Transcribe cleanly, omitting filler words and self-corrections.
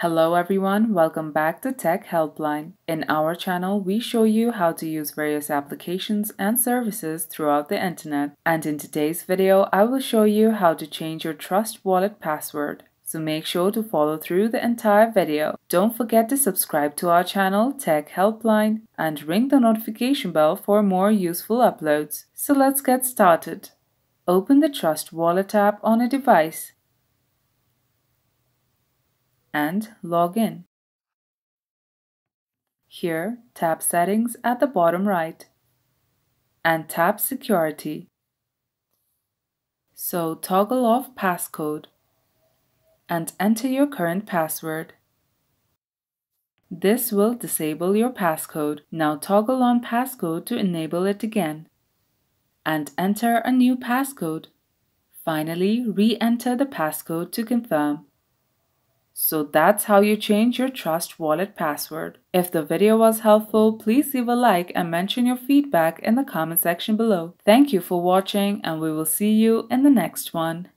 Hello everyone, welcome back to Tech Helpline. In our channel, we show you how to use various applications and services throughout the internet. And in today's video, I will show you how to change your Trust Wallet password. So make sure to follow through the entire video. Don't forget to subscribe to our channel, Tech Helpline, and ring the notification bell for more useful uploads. So let's get started. Open the Trust Wallet app on a device and log in. Here, tap Settings at the bottom right and tap Security. So toggle off passcode and enter your current password. This will disable your passcode. Now toggle on passcode to enable it again and enter a new passcode. Finally, re-enter the passcode to confirm. So that's how you change your Trust Wallet password. If the video was helpful, please leave a like and mention your feedback in the comment section below. Thank you for watching, and we will see you in the next one.